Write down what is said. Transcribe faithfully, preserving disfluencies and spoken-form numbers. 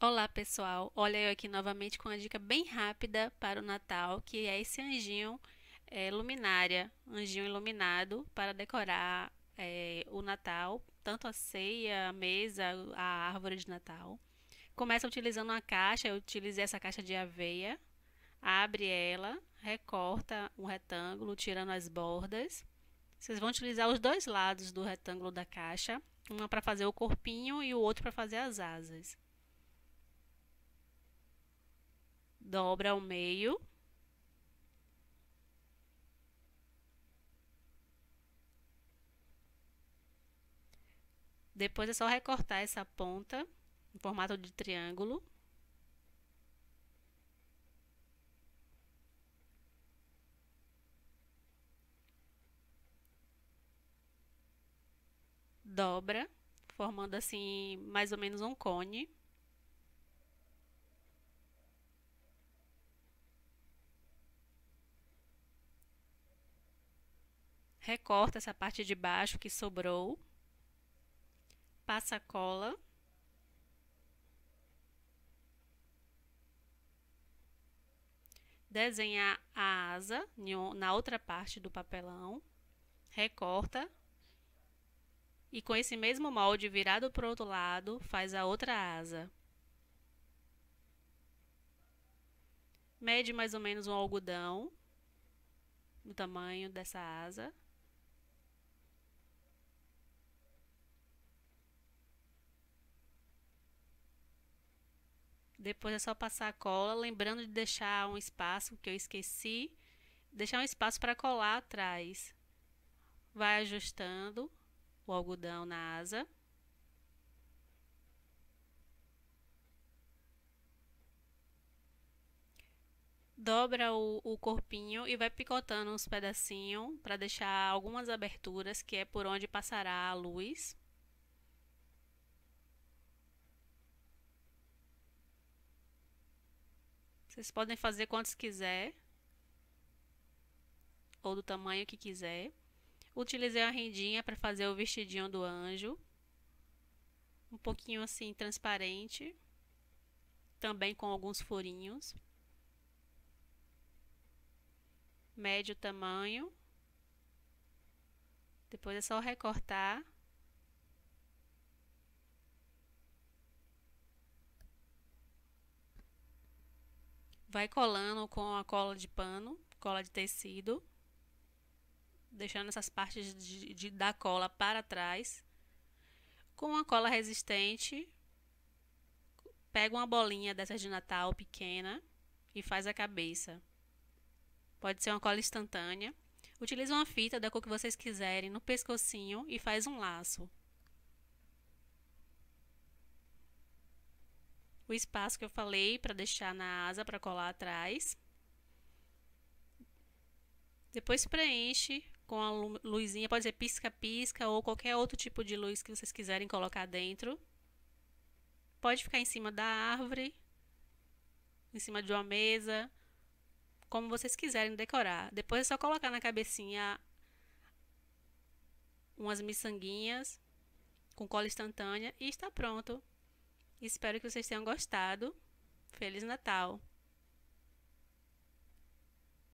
Olá pessoal, olha eu aqui novamente com uma dica bem rápida para o Natal, que é esse anjinho é, luminária, anjinho iluminado para decorar é, o Natal, tanto a ceia, a mesa, a árvore de Natal. Começa utilizando uma caixa, eu utilizei essa caixa de aveia, abre ela, recorta um retângulo, tirando as bordas. Vocês vão utilizar os dois lados do retângulo da caixa, uma para fazer o corpinho e o outro para fazer as asas. Dobra ao meio. Depois é só recortar essa ponta em formato de triângulo. Dobra, formando assim mais ou menos um cone. Recorta essa parte de baixo que sobrou, passa cola, desenha a asa na outra parte do papelão, recorta e com esse mesmo molde virado para o outro lado faz a outra asa. Mede mais ou menos um algodão no tamanho dessa asa. Depois é só passar a cola, lembrando de deixar um espaço, que eu esqueci, deixar um espaço para colar atrás. Vai ajustando o algodão na asa. Dobra o, o corpinho e vai picotando uns pedacinhos para deixar algumas aberturas, que é por onde passará a luz. Vocês podem fazer quantos quiser, ou do tamanho que quiser. Utilizei a rendinha para fazer o vestidinho do anjo. Um pouquinho assim, transparente. Também com alguns furinhos. Mede o tamanho. Depois é só recortar. Vai colando com a cola de pano, cola de tecido, deixando essas partes de, de, da cola para trás. Com a cola resistente, pega uma bolinha dessas de Natal pequena e faz a cabeça. Pode ser uma cola instantânea. Utiliza uma fita da cor que vocês quiserem no pescocinho e faz um laço. O espaço que eu falei para deixar na asa para colar atrás. Depois preenche com a luzinha, pode ser pisca-pisca ou qualquer outro tipo de luz que vocês quiserem colocar dentro. Pode ficar em cima da árvore, em cima de uma mesa, como vocês quiserem decorar. Depois é só colocar na cabecinha umas miçanguinhas com cola instantânea e está pronto. Espero que vocês tenham gostado. Feliz Natal!